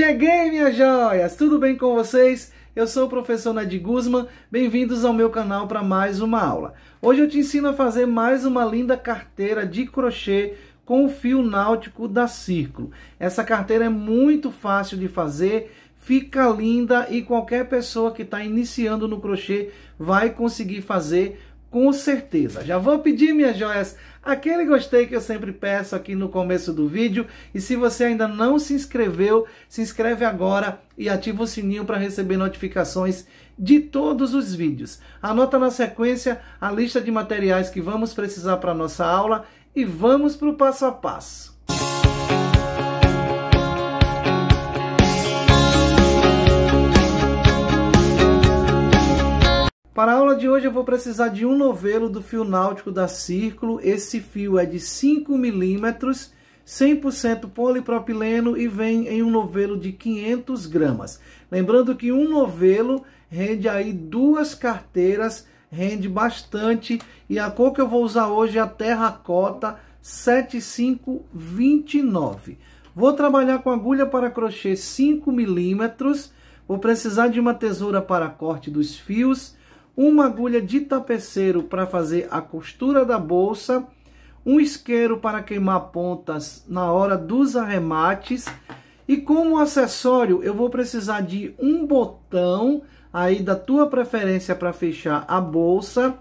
Cheguei, minhas joias! Tudo bem com vocês? Eu sou o professor Neddy Ghusmam, bem-vindos ao meu canal para mais uma aula. Hoje eu te ensino a fazer mais uma linda carteira de crochê com o fio náutico da Círculo. Essa carteira é muito fácil de fazer, fica linda e qualquer pessoa que está iniciando no crochê vai conseguir fazer com certeza. Já vou pedir, minhas joias, aquele gostei que eu sempre peço aqui no começo do vídeo. E se você ainda não se inscreveu, se inscreve agora e ativa o sininho para receber notificações de todos os vídeos. Anota na sequência a lista de materiais que vamos precisar para nossa aula e vamos para o passo a passo. Para a aula de hoje eu vou precisar de um novelo do fio náutico da Círculo. Esse fio é de 5 milímetros, 100% polipropileno e vem em um novelo de 500 gramas. Lembrando que um novelo rende aí duas carteiras, rende bastante. E a cor que eu vou usar hoje é a Terracota 7529. Vou trabalhar com agulha para crochê 5 milímetros. Vou precisar de uma tesoura para corte dos fios, uma agulha de tapeceiro para fazer a costura da bolsa, um isqueiro para queimar pontas na hora dos arremates. E como acessório eu vou precisar de um botão, aí da tua preferência para fechar a bolsa,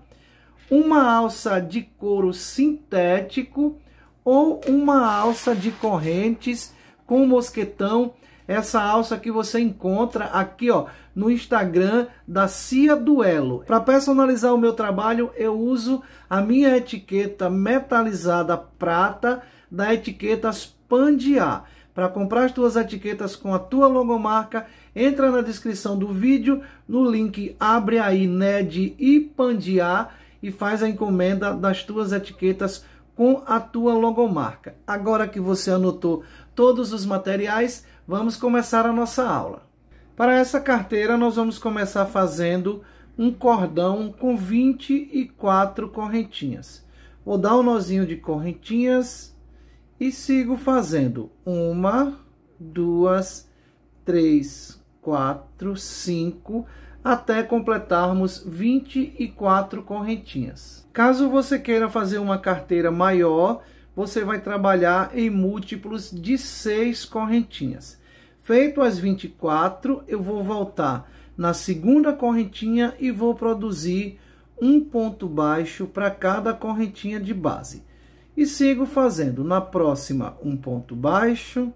uma alça de couro sintético ou uma alça de correntes com mosquetão. Essa alça que você encontra aqui, ó, no Instagram da Cia do Elo. Para personalizar o meu trabalho, eu uso a minha etiqueta metalizada prata da Etiquetas Pandiá. Para comprar as tuas etiquetas com a tua logomarca, entra na descrição do vídeo, no link Abre aí Neddy Pandiá e faz a encomenda das tuas etiquetas com a tua logomarca. Agora que você anotou todos os materiais, vamos começar a nossa aula. Para essa carteira, nós vamos começar fazendo um cordão com 24 correntinhas. Vou dar um nozinho de correntinhas e sigo fazendo 1, 2, 3, 4, 5, até completarmos 24 correntinhas. Caso você queira fazer uma carteira maior, você vai trabalhar em múltiplos de 6 correntinhas. Feito as 24, eu vou voltar na segunda correntinha e vou produzir um ponto baixo para cada correntinha de base. E sigo fazendo na próxima um ponto baixo,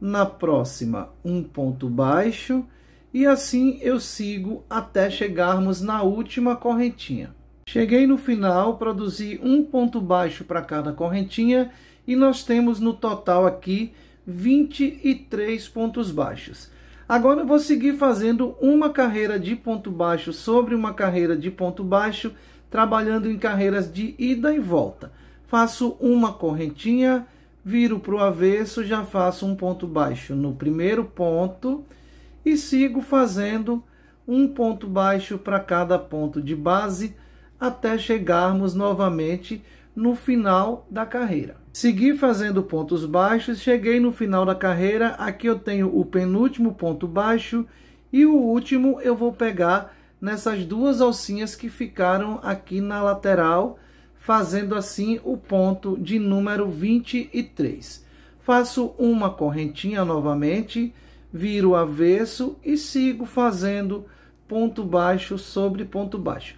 na próxima um ponto baixo, e assim eu sigo até chegarmos na última correntinha. Cheguei no final, produzi um ponto baixo para cada correntinha e nós temos no total aqui 23 pontos baixos. Agora eu vou seguir fazendo uma carreira de ponto baixo sobre uma carreira de ponto baixo, trabalhando em carreiras de ida e volta. Faço uma correntinha, viro para o avesso, já faço um ponto baixo no primeiro ponto e sigo fazendo um ponto baixo para cada ponto de base, até chegarmos novamente no final da carreira. Segui fazendo pontos baixos, cheguei no final da carreira, aqui eu tenho o penúltimo ponto baixo e o último eu vou pegar nessas duas alcinhas que ficaram aqui na lateral, fazendo assim o ponto de número 23. Faço uma correntinha novamente, viro o avesso e sigo fazendo ponto baixo sobre ponto baixo.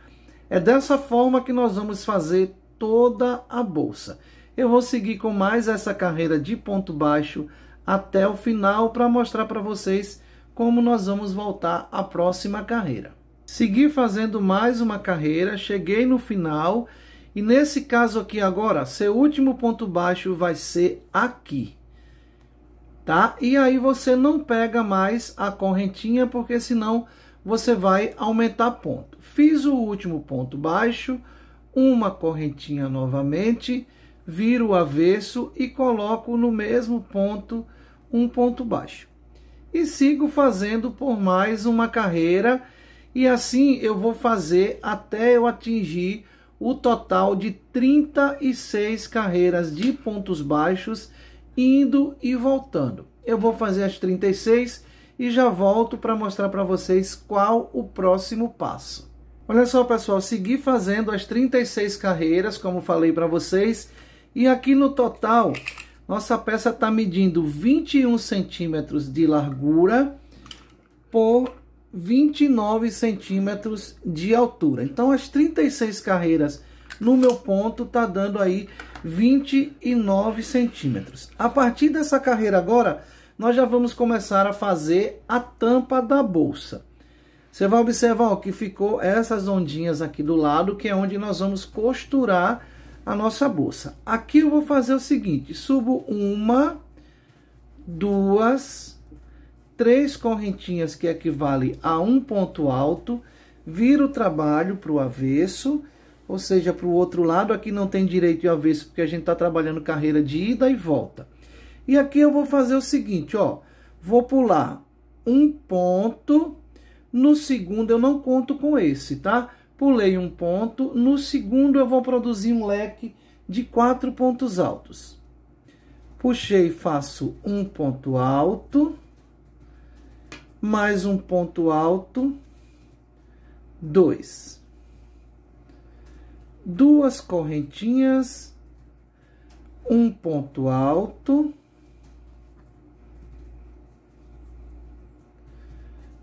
É dessa forma que nós vamos fazer toda a bolsa. Eu vou seguir com mais essa carreira de ponto baixo até o final para mostrar para vocês como nós vamos voltar à próxima carreira. Segui fazendo mais uma carreira, cheguei no final e nesse caso aqui agora, seu último ponto baixo vai ser aqui, tá? E aí você não pega mais a correntinha porque senão você vai aumentar ponto. Fiz o último ponto baixo, uma correntinha novamente, viro o avesso e coloco no mesmo ponto um ponto baixo. E sigo fazendo por mais uma carreira, e assim eu vou fazer até eu atingir o total de 36 carreiras de pontos baixos, indo e voltando. Eu vou fazer as 36 e já volto para mostrar para vocês qual o próximo passo. Olha só, pessoal, segui fazendo as 36 carreiras, como falei para vocês, e aqui no total, nossa peça está medindo 21 centímetros de largura por 29 centímetros de altura. Então, as 36 carreiras no meu ponto está dando aí 29 centímetros. A partir dessa carreira agora, nós já vamos começar a fazer a tampa da bolsa. Você vai observar, ó, que ficou essas ondinhas aqui do lado, que é onde nós vamos costurar a nossa bolsa. Aqui eu vou fazer o seguinte, subo uma, duas, três correntinhas, que equivale a um ponto alto, viro o trabalho para o avesso, ou seja, para o outro lado. Aqui não tem direito e avesso, porque a gente está trabalhando carreira de ida e volta. E aqui eu vou fazer o seguinte, ó, vou pular um ponto, no segundo eu não conto com esse, tá? Pulei um ponto, no segundo eu vou produzir um leque de 4 pontos altos. Puxei, faço um ponto alto, mais um ponto alto, 2. Duas correntinhas, um ponto alto,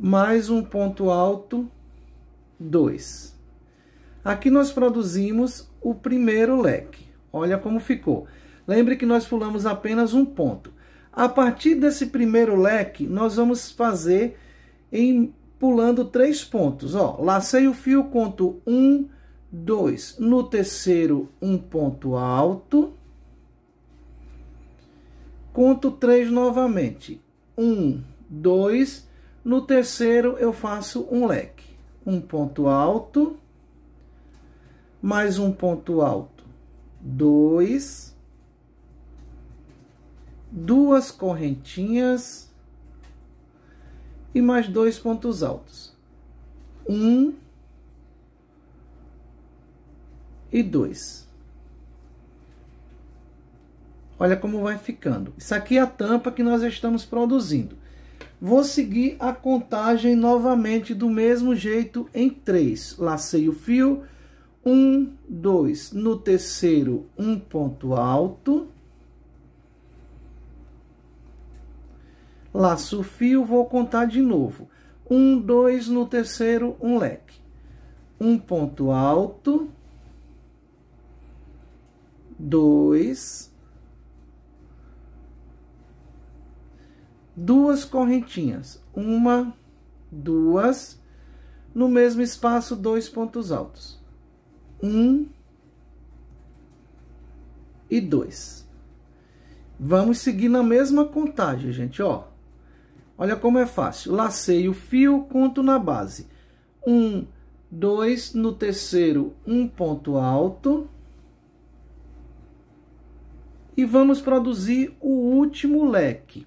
mais um ponto alto, 2. Aqui nós produzimos o primeiro leque. Olha como ficou. Lembre que nós pulamos apenas um ponto. A partir desse primeiro leque, nós vamos fazer pulando 3 pontos. Ó, lacei o fio, conto 1, 2. No terceiro, um ponto alto. Conto 3 novamente. 1, 2. No terceiro, eu faço um leque. Um ponto alto, mais um ponto alto, 2, duas correntinhas e mais 2 pontos altos, 1 e 2. Olha como vai ficando. Isso aqui é a tampa que nós estamos produzindo. Vou seguir a contagem novamente do mesmo jeito em 3. Lacei o fio, 1, 2, no terceiro, um ponto alto. Laço o fio, vou contar de novo. 1, 2, no terceiro, um leque. Um ponto alto. 2. Duas correntinhas, uma, duas, no mesmo espaço, 2 pontos altos, 1 e 2. Vamos seguir na mesma contagem, gente, ó. Olha como é fácil. Lacei o fio, conto na base, 1, 2, no terceiro, um ponto alto. E vamos produzir o último leque.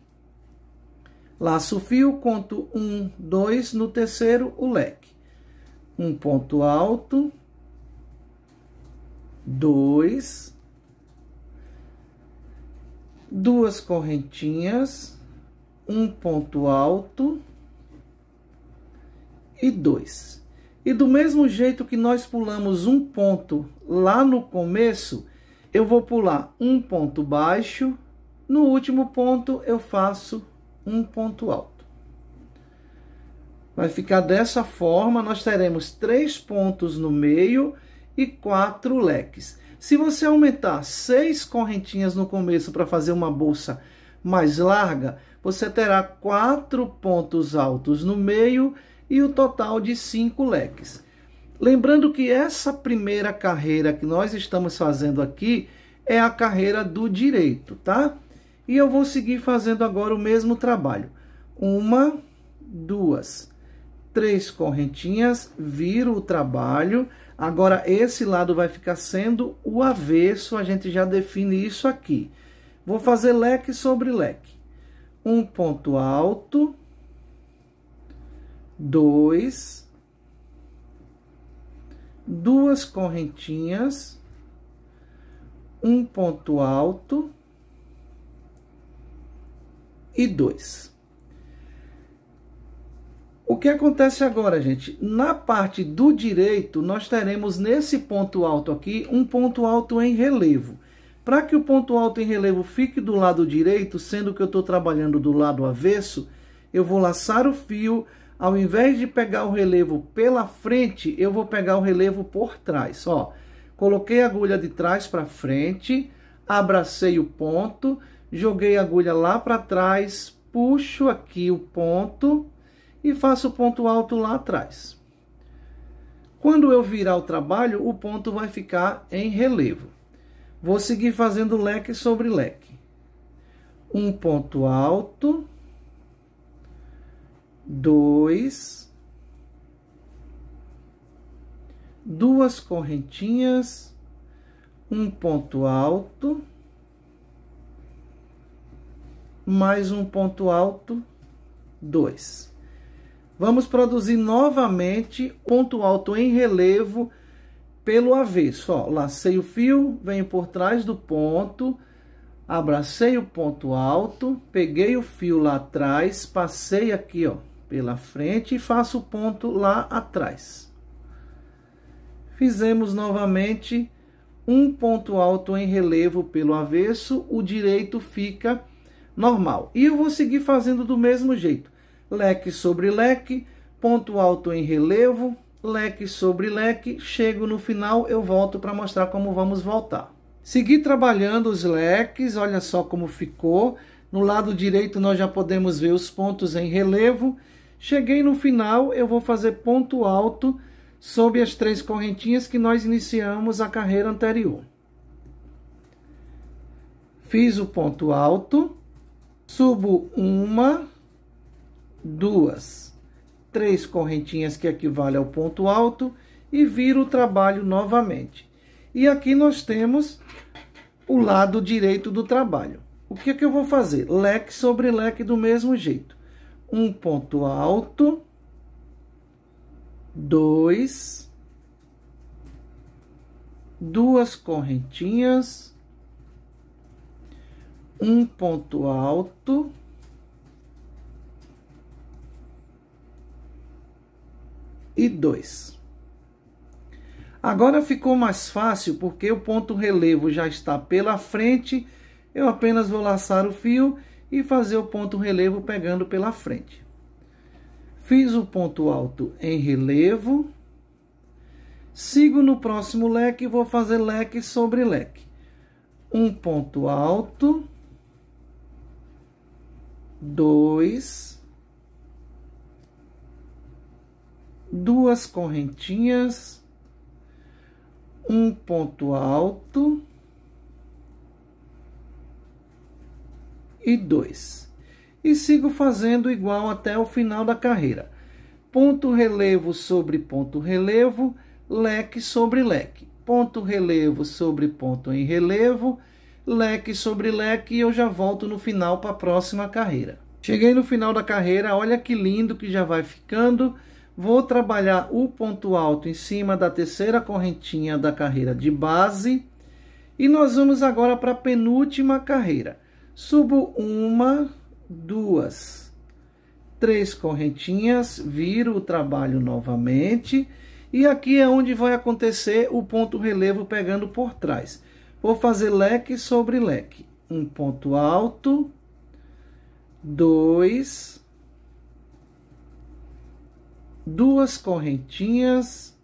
Laço o fio, conto 1, 2, no terceiro, o leque. Um ponto alto, 2, duas correntinhas, um ponto alto e 2. E do mesmo jeito que nós pulamos um ponto lá no começo, eu vou pular um ponto baixo, no último ponto eu faço um ponto alto. Vai ficar dessa forma. Nós teremos 3 pontos no meio e 4 leques. Se você aumentar 6 correntinhas no começo para fazer uma bolsa mais larga, você terá 4 pontos altos no meio e o total de 5 leques. Lembrando que essa primeira carreira que nós estamos fazendo aqui é a carreira do direito, tá? E eu vou seguir fazendo agora o mesmo trabalho. Uma, duas, 3 correntinhas, viro o trabalho. Agora, esse lado vai ficar sendo o avesso, a gente já define isso aqui. Vou fazer leque sobre leque. Um ponto alto, 2, duas correntinhas, um ponto alto e e 2. O que acontece agora, gente? Na parte do direito, nós teremos nesse ponto alto aqui, um ponto alto em relevo. Para que o ponto alto em relevo fique do lado direito, sendo que eu estou trabalhando do lado avesso, eu vou laçar o fio, ao invés de pegar o relevo pela frente, eu vou pegar o relevo por trás, ó. Coloquei a agulha de trás para frente, abracei o ponto, joguei a agulha lá para trás, puxo aqui o ponto e faço o ponto alto lá atrás. Quando eu virar o trabalho, o ponto vai ficar em relevo. Vou seguir fazendo leque sobre leque. Um ponto alto, 2, duas correntinhas, um ponto alto, mais um ponto alto, 2. Vamos produzir novamente ponto alto em relevo pelo avesso, ó. Lacei o fio, venho por trás do ponto, abracei o ponto alto, peguei o fio lá atrás, passei aqui, ó, pela frente e faço o ponto lá atrás. Fizemos novamente um ponto alto em relevo pelo avesso, o direito fica normal. E eu vou seguir fazendo do mesmo jeito. Leque sobre leque, ponto alto em relevo, leque sobre leque, chego no final, eu volto para mostrar como vamos voltar. Segui trabalhando os leques, olha só como ficou. No lado direito nós já podemos ver os pontos em relevo. Cheguei no final, eu vou fazer ponto alto sob as 3 correntinhas que nós iniciamos a carreira anterior. Fiz o ponto alto, subo uma, 2, 3 correntinhas que equivale ao ponto alto e viro o trabalho novamente. E aqui nós temos o lado direito do trabalho. O que é que eu vou fazer? Leque sobre leque do mesmo jeito. Um ponto alto, 2, duas correntinhas, um ponto alto, 2. Agora ficou mais fácil, porque o ponto relevo já está pela frente, eu apenas vou laçar o fio e fazer o ponto relevo pegando pela frente. Fiz o ponto alto em relevo, sigo no próximo leque e vou fazer leque sobre leque. Um ponto alto, 2, duas correntinhas, um ponto alto e 2. E sigo fazendo igual até o final da carreira. Ponto relevo sobre ponto relevo, leque sobre leque. Ponto relevo sobre ponto em relevo, leque sobre leque e eu já volto no final para a próxima carreira. Cheguei no final da carreira, olha que lindo que já vai ficando. Vou trabalhar o ponto alto em cima da terceira correntinha da carreira de base. E nós vamos agora para a penúltima carreira. Subo uma, 2, 3 correntinhas, viro o trabalho novamente. E aqui é onde vai acontecer o ponto relevo pegando por trás. Vou fazer leque sobre leque. Um ponto alto, 2... duas correntinhas,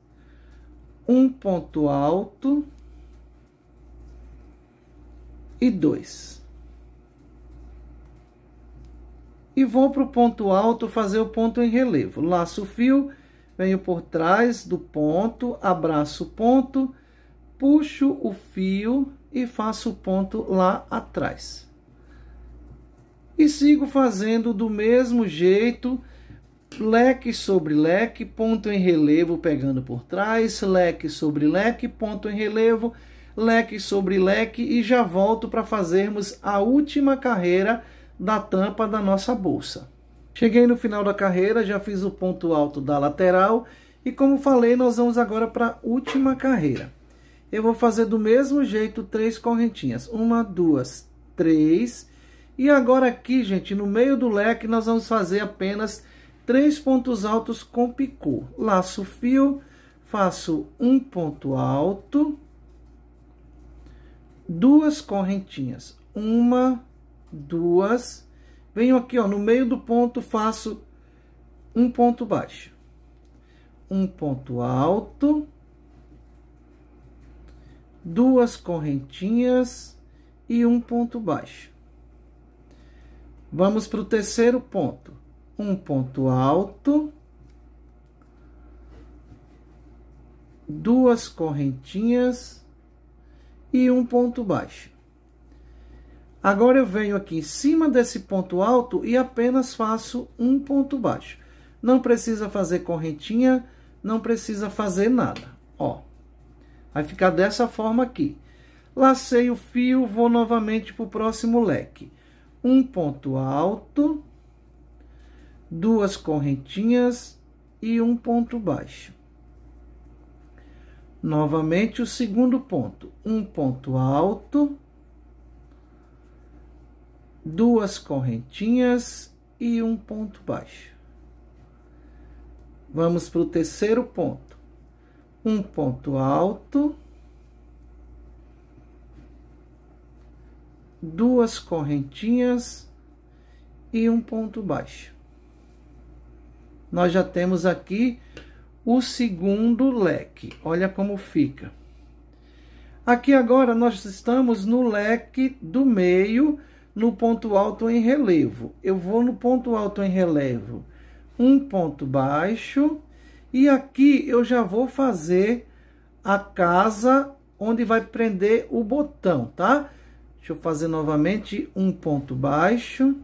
um ponto alto e 2. E vou para o ponto alto fazer o ponto em relevo. Laço o fio, venho por trás do ponto, abraço o ponto, puxo o fio e faço o ponto lá atrás. E sigo fazendo do mesmo jeito. Leque sobre leque, ponto em relevo pegando por trás, leque sobre leque, ponto em relevo, leque sobre leque e já volto para fazermos a última carreira da tampa da nossa bolsa. Cheguei no final da carreira, já fiz o ponto alto da lateral e como falei, nós vamos agora para a última carreira. Eu vou fazer do mesmo jeito 3 correntinhas, 1, 2, 3... E agora aqui, gente, no meio do leque, nós vamos fazer apenas 3 pontos altos com picô. Laço o fio, faço um ponto alto, 2 correntinhas, 1, 2, venho aqui, ó, no meio do ponto, faço um ponto baixo, um ponto alto, 2 correntinhas e um ponto baixo. Vamos para o terceiro ponto, um ponto alto, 2 correntinhas e um ponto baixo. Agora eu venho aqui em cima desse ponto alto e apenas faço um ponto baixo. Não precisa fazer correntinha, não precisa fazer nada, ó. Vai ficar dessa forma aqui. Lacei o fio, vou novamente para o próximo leque. Um ponto alto, 2 correntinhas e um ponto baixo. Novamente o segundo ponto, um ponto alto, 2 correntinhas e um ponto baixo. Vamos para o terceiro ponto, um ponto alto, 2 correntinhas e um ponto baixo. Nós já temos aqui o segundo leque, olha como fica. Aqui agora nós estamos no leque do meio, no ponto alto em relevo. Eu vou no ponto alto em relevo, um ponto baixo, e aqui eu já vou fazer a casa onde vai prender o botão, tá? Deixa eu fazer novamente um ponto baixo.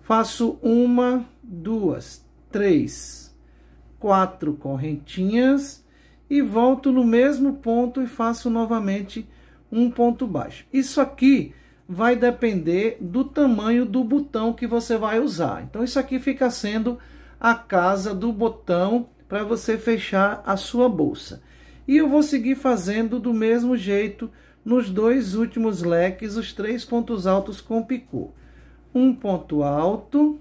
Faço 1, 2, 3, 4 correntinhas e volto no mesmo ponto e faço novamente um ponto baixo. Isso aqui vai depender do tamanho do botão que você vai usar. Então, isso aqui fica sendo a casa do botão para você fechar a sua bolsa. E eu vou seguir fazendo do mesmo jeito nos 2 últimos leques, os 3 pontos altos com picô. Um ponto alto,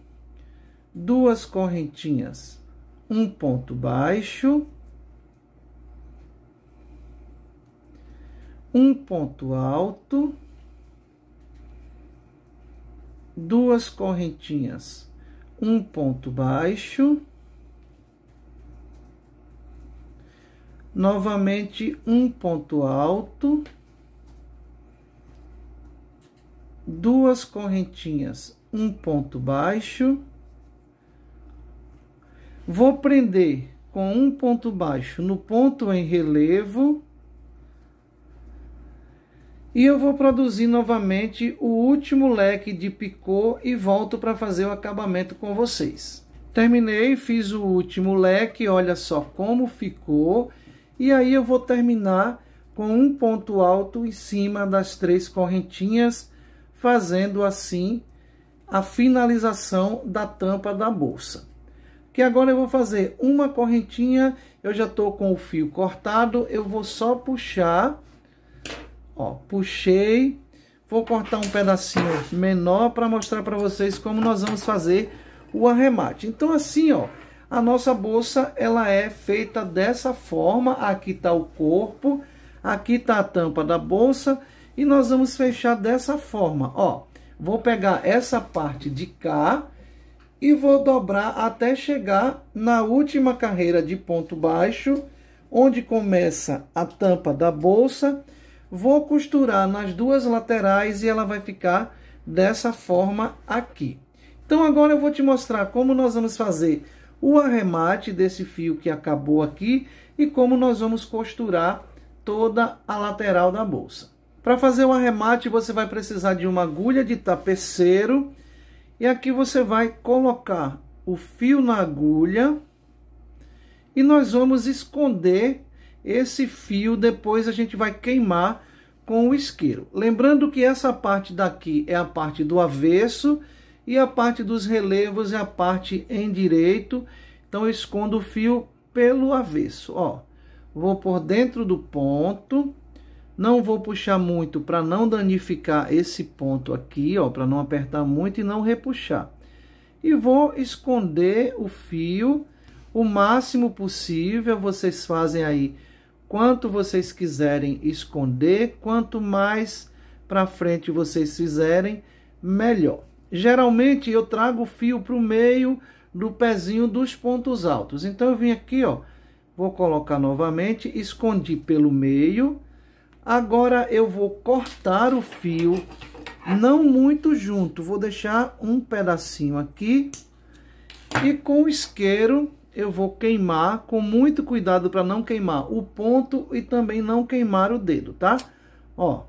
2 correntinhas, um ponto baixo, um ponto alto, 2 correntinhas, um ponto baixo. Novamente, um ponto alto, 2 correntinhas, um ponto baixo. Vou prender com um ponto baixo no ponto em relevo. E eu vou produzir novamente o último leque de picô e volto para fazer o acabamento com vocês. Terminei, fiz o último leque, olha só como ficou. E aí eu vou terminar com um ponto alto em cima das 3 correntinhas, fazendo assim a finalização da tampa da bolsa. Que agora eu vou fazer uma correntinha, eu já estou com o fio cortado, eu vou só puxar, ó, puxei, vou cortar um pedacinho menor para mostrar para vocês como nós vamos fazer o arremate. Então assim, ó, a nossa bolsa, ela é feita dessa forma. Aqui tá o corpo, aqui tá a tampa da bolsa e nós vamos fechar dessa forma, ó. Vou pegar essa parte de cá e vou dobrar até chegar na última carreira de ponto baixo, onde começa a tampa da bolsa. Vou costurar nas 2 laterais e ela vai ficar dessa forma aqui. Então agora eu vou te mostrar como nós vamos fazer o arremate desse fio que acabou aqui e como nós vamos costurar toda a lateral da bolsa. Para fazer o arremate, você vai precisar de uma agulha de tapeceiro e aqui você vai colocar o fio na agulha e nós vamos esconder esse fio. Depois a gente vai queimar com o isqueiro. Lembrando que essa parte daqui é a parte do avesso e a parte dos relevos é a parte em direito. Então eu escondo o fio pelo avesso, ó. Vou por dentro do ponto, Não vou puxar muito para não danificar esse ponto aqui, ó, para não apertar muito e não repuxar. E vou esconder o fio o máximo possível. Vocês fazem aí quanto vocês quiserem esconder, quanto mais para frente vocês fizerem, melhor. Geralmente eu trago o fio para o meio do pezinho dos pontos altos. Então eu vim aqui, ó, vou colocar novamente, escondi pelo meio. Agora eu vou cortar o fio, não muito junto, vou deixar um pedacinho aqui. E com o isqueiro eu vou queimar, com muito cuidado para não queimar o ponto e também não queimar o dedo, tá? Ó,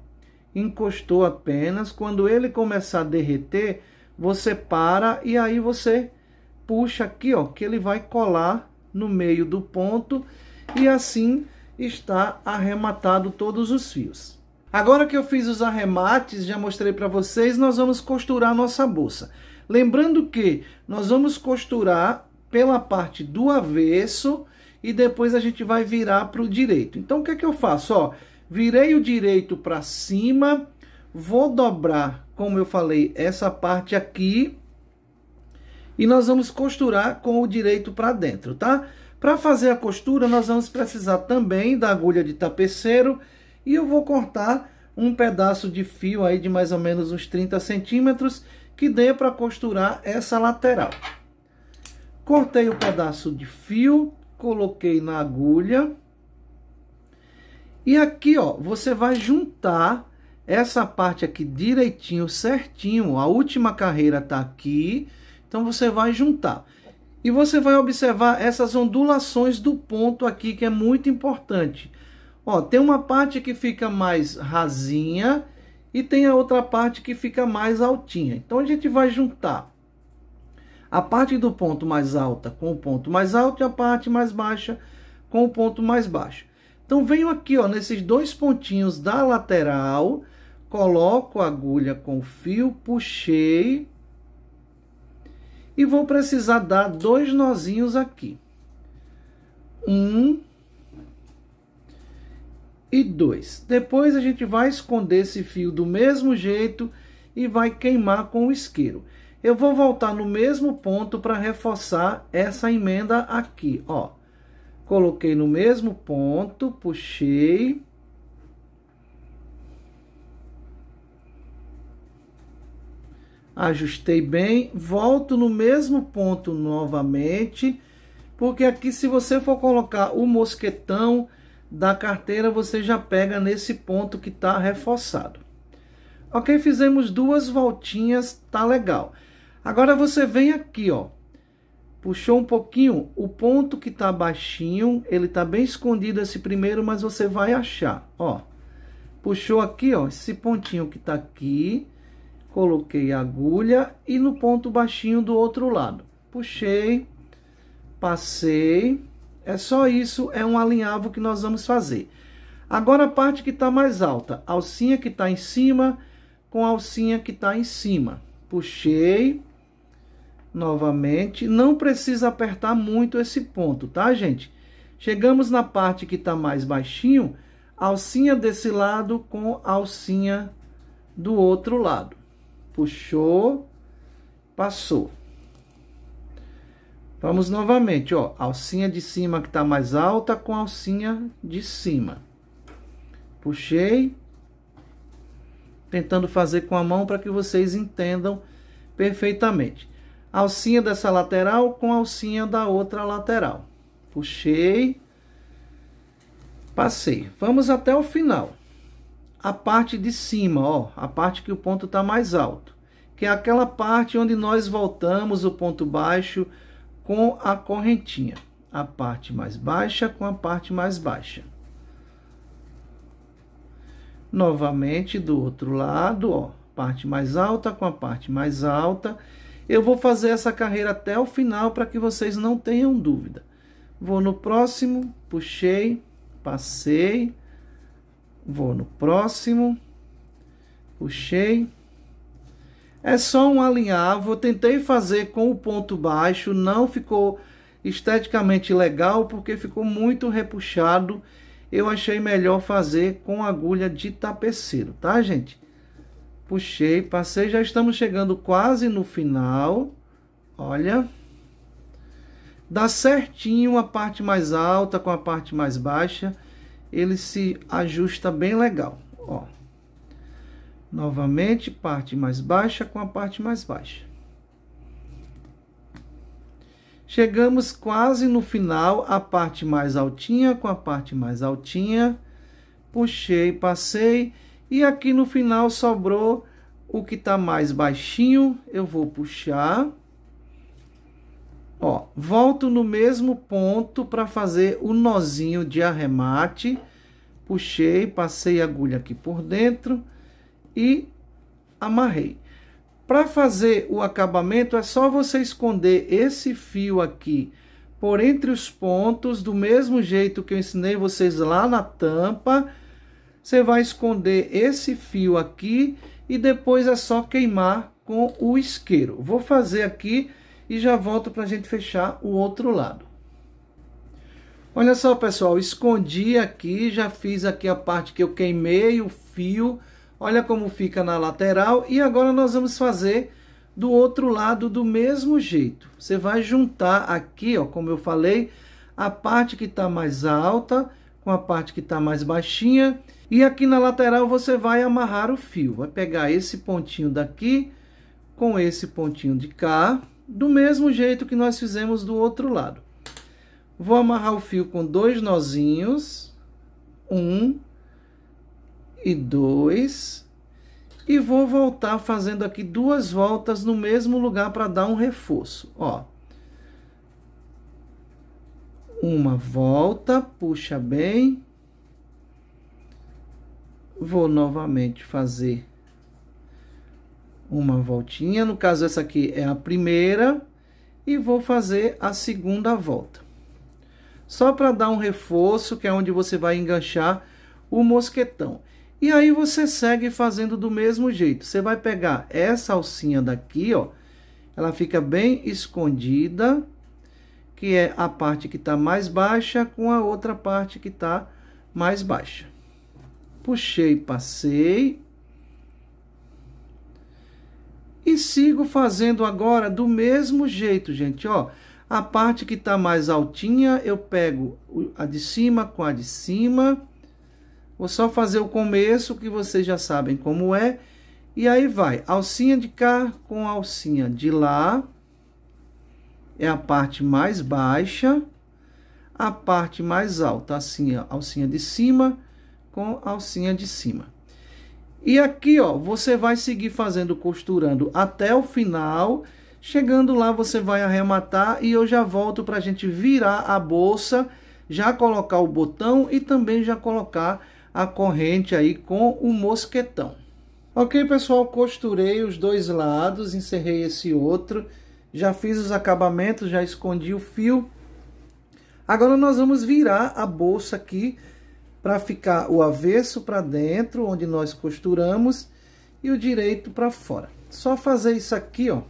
encostou apenas, quando ele começar a derreter, você para e aí você puxa aqui, ó, que ele vai colar no meio do ponto e assim está arrematado todos os fios. Agora que eu fiz os arremates, já mostrei para vocês, nós vamos costurar nossa bolsa. Lembrando que nós vamos costurar pela parte do avesso e depois a gente vai virar para o direito. Então o que é que eu faço? Ó, virei o direito para cima, vou dobrar, como eu falei, essa parte aqui e nós vamos costurar com o direito para dentro, tá? Para fazer a costura, nós vamos precisar também da agulha de tapeceiro e eu vou cortar um pedaço de fio aí de mais ou menos uns 30 centímetros que dê para costurar essa lateral. Cortei o pedaço de fio, coloquei na agulha e aqui, ó, você vai juntar essa parte aqui direitinho, certinho. A última carreira tá aqui, então você vai juntar. E você vai observar essas ondulações do ponto aqui, que é muito importante. Ó, tem uma parte que fica mais rasinha e tem a outra parte que fica mais altinha. Então a gente vai juntar a parte do ponto mais alta com o ponto mais alto e a parte mais baixa com o ponto mais baixo. Então venho aqui, ó, nesses dois pontinhos da lateral, coloco a agulha com o fio, puxei. E vou precisar dar dois nozinhos aqui. Um e dois. Depois a gente vai esconder esse fio do mesmo jeito e vai queimar com o isqueiro. Eu vou voltar no mesmo ponto para reforçar essa emenda aqui, ó. Coloquei no mesmo ponto, puxei. Ajustei bem, volto no mesmo ponto novamente, porque aqui se você for colocar o mosquetão da carteira, você já pega nesse ponto que está reforçado. Ok, fizemos duas voltinhas, tá legal. Agora você vem aqui, ó, puxou um pouquinho, o ponto que está baixinho, ele está bem escondido esse primeiro, mas você vai achar, ó. Puxou aqui, ó, esse pontinho que está aqui. Coloquei a agulha e no ponto baixinho do outro lado. Puxei, passei. É só isso, é um alinhavo que nós vamos fazer. Agora a parte que está mais alta. Alcinha que está em cima com a alcinha que está em cima. Puxei novamente. Não precisa apertar muito esse ponto, tá, gente? Chegamos na parte que está mais baixinho. Alcinha desse lado com alcinha do outro lado. Puxou, passou. Vamos novamente, ó, alcinha de cima que está mais alta com alcinha de cima. Puxei, tentando fazer com a mão para que vocês entendam perfeitamente. Alcinha dessa lateral com alcinha da outra lateral. Puxei, passei. Vamos até o final. A parte de cima, ó, a parte que o ponto está mais alto, que é aquela parte onde nós voltamos o ponto baixo com a correntinha. A parte mais baixa com a parte mais baixa. Novamente do outro lado, ó, parte mais alta com a parte mais alta. Eu vou fazer essa carreira até o final para que vocês não tenham dúvida. Vou no próximo, puxei, passei. Vou no próximo, puxei. É só um alinhavo, eu tentei fazer com o ponto baixo, não ficou esteticamente legal, porque ficou muito repuxado. eu achei melhor fazer com agulha de tapeceiro, tá, gente? Puxei, passei, já estamos chegando quase no final. Olha, dá certinho a parte mais alta com a parte mais baixa, ele se ajusta bem legal, ó. Novamente, parte mais baixa com a parte mais baixa. Chegamos quase no final, a parte mais altinha com a parte mais altinha. Puxei, passei. E aqui no final sobrou o que está mais baixinho. Eu vou puxar. Ó, volto no mesmo ponto para fazer o nozinho de arremate. Puxei, passei a agulha aqui por dentro e amarrei. Para fazer o acabamento, é só você esconder esse fio aqui por entre os pontos, do mesmo jeito que eu ensinei vocês lá na tampa. Você vai esconder esse fio aqui e depois é só queimar com o isqueiro. Vou fazer aqui e já volto para a gente fechar o outro lado. Olha só, pessoal, escondi aqui, já fiz aqui a parte que eu queimei o fio. Olha como fica na lateral. E agora nós vamos fazer do outro lado do mesmo jeito. Você vai juntar aqui, ó, como eu falei, a parte que está mais alta com a parte que está mais baixinha. E aqui na lateral você vai amarrar o fio. Vai pegar esse pontinho daqui com esse pontinho de cá, do mesmo jeito que nós fizemos do outro lado. Vou amarrar o fio com dois nozinhos. Um e dois, e vou voltar fazendo aqui duas voltas no mesmo lugar para dar um reforço, ó. Uma volta, puxa bem, vou novamente fazer uma voltinha, no caso essa aqui é a primeira, e vou fazer a segunda volta, só para dar um reforço, que é onde você vai enganchar o mosquetão. E aí você segue fazendo do mesmo jeito. Você vai pegar essa alcinha daqui, ó. Ela fica bem escondida, que é a parte que está mais baixa com a outra parte que está mais baixa. Puxei, passei. E sigo fazendo agora do mesmo jeito, gente, ó. A parte que está mais altinha, eu pego a de cima com a de cima. Vou só fazer o começo, que vocês já sabem como é. E aí vai, alcinha de cá com alcinha de lá. É a parte mais baixa. A parte mais alta, assim, alcinha de cima com alcinha de cima. E aqui, ó, você vai seguir fazendo, costurando até o final. Chegando lá, você vai arrematar e eu já volto para a gente virar a bolsa. Já colocar o botão e também já colocar a corrente aí com o mosquetão. Ok, pessoal, costurei os dois lados, encerrei esse outro, já fiz os acabamentos, já escondi o fio. Agora nós vamos virar a bolsa aqui para ficar o avesso para dentro, onde nós costuramos, e o direito para fora. Só fazer isso aqui, ó.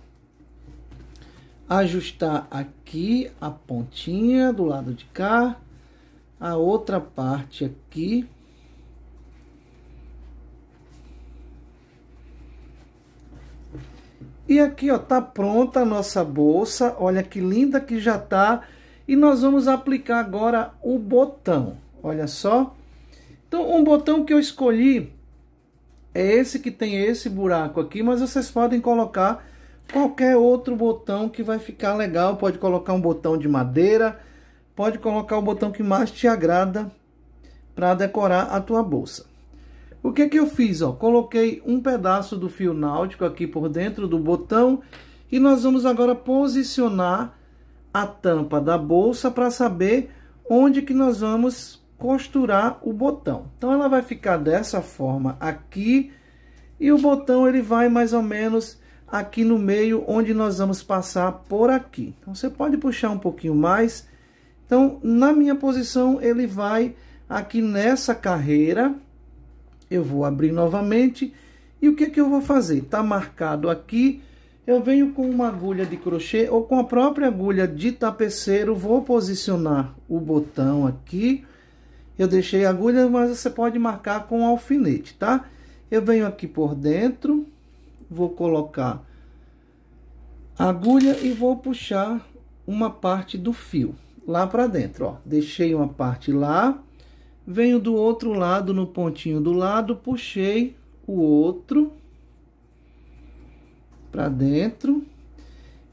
Ajustar aqui a pontinha do lado de cá, a outra parte aqui. E aqui, ó, tá pronta a nossa bolsa. Olha que linda que já tá. E nós vamos aplicar agora o botão. Olha só. Então, um botão que eu escolhi é esse que tem esse buraco aqui, mas vocês podem colocar qualquer outro botão que vai ficar legal. Pode colocar um botão de madeira, pode colocar o botão que mais te agrada para decorar a tua bolsa. O que eu fiz, ó? Coloquei um pedaço do fio náutico aqui por dentro do botão e nós vamos agora posicionar a tampa da bolsa para saber onde que nós vamos costurar o botão. Então ela vai ficar dessa forma aqui e o botão ele vai mais ou menos aqui no meio, onde nós vamos passar por aqui. Então você pode puxar um pouquinho mais. Então na minha posição ele vai aqui nessa carreira. Eu vou abrir novamente e o que eu vou fazer? Tá marcado aqui, eu venho com uma agulha de crochê ou com a própria agulha de tapeceiro, vou posicionar o botão aqui eu deixei a agulha, mas você pode marcar com um alfinete, tá? Eu venho aqui por dentro, vou colocar a agulha e vou puxar uma parte do fio lá para dentro, ó. Deixei uma parte lá, venho do outro lado, no pontinho do lado, puxei o outro para dentro.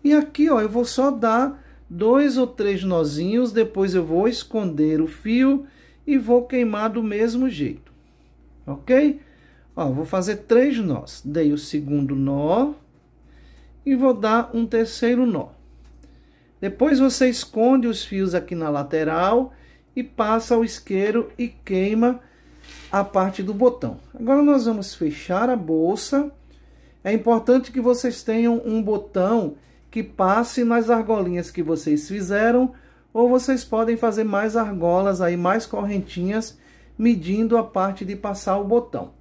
E aqui, ó, eu vou só dar 2 ou 3 nozinhos, depois eu vou esconder o fio e vou queimar do mesmo jeito, ok? Ó, vou fazer 3 nós, dei o segundo nó e vou dar um terceiro nó. Depois você esconde os fios aqui na lateral e passa o isqueiro e queima a parte do botão. Agora nós vamos fechar a bolsa. É importante que vocês tenham um botão que passe nas argolinhas que vocês fizeram, ou vocês podem fazer mais argolas aí, mais correntinhas, medindo a parte de passar o botão.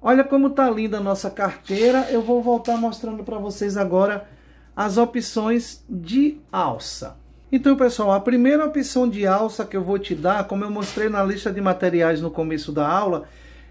Olha como tá linda a nossa carteira. Eu vou voltar mostrando para vocês agora as opções de alça. Então, pessoal, a primeira opção de alça que eu vou te dar, como eu mostrei na lista de materiais no começo da aula,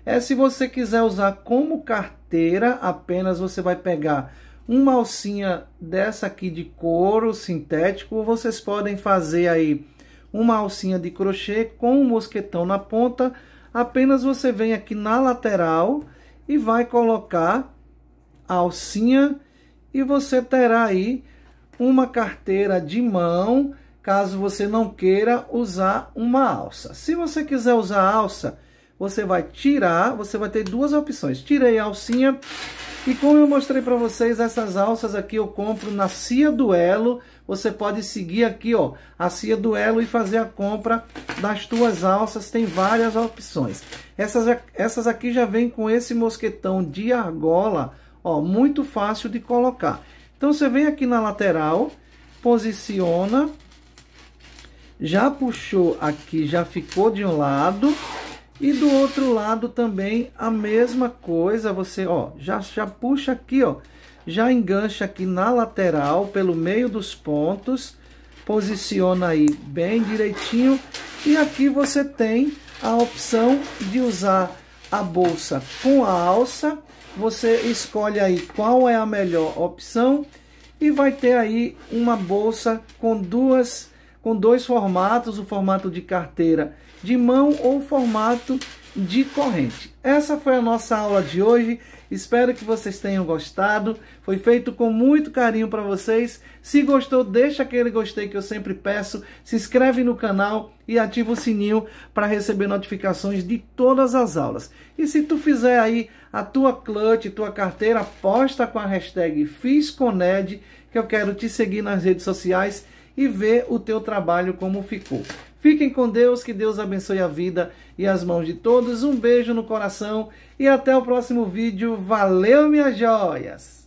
é se você quiser usar como carteira, apenas você vai pegar uma alcinha dessa aqui de couro sintético, ou vocês podem fazer aí uma alcinha de crochê com um mosquetão na ponta. Apenas você vem aqui na lateral e vai colocar a alcinha e você terá aí uma carteira de mão, caso você não queira usar uma alça. Se você quiser usar a alça, você vai tirar, você vai ter duas opções. Tirei a alcinha. E como eu mostrei para vocês, essas alças aqui eu compro na Cia do Elo. Você pode seguir aqui, ó, a Cia do Elo e fazer a compra das tuas alças. Tem várias opções. Essas aqui já vem com esse mosquetão de argola, ó, muito fácil de colocar. Então você vem aqui na lateral, posiciona, já puxou aqui, já ficou de um lado. E do outro lado também a mesma coisa, você, ó, já puxa aqui, ó, já engancha aqui na lateral, pelo meio dos pontos, posiciona aí bem direitinho. E aqui você tem a opção de usar a bolsa com a alça, você escolhe aí qual é a melhor opção e vai ter aí uma bolsa com dois formatos, o formato de carteira de mão ou formato de corrente. Essa foi a nossa aula de hoje, espero que vocês tenham gostado, foi feito com muito carinho para vocês. Se gostou, deixa aquele gostei que eu sempre peço, se inscreve no canal e ativa o sininho para receber notificações de todas as aulas. E se tu fizer aí a tua clutch, tua carteira, posta com a hashtag #FizComNeddy, que eu quero te seguir nas redes sociais e ver o teu trabalho como ficou. Fiquem com Deus, que Deus abençoe a vida e as mãos de todos. Um beijo no coração e até o próximo vídeo. Valeu, minhas joias!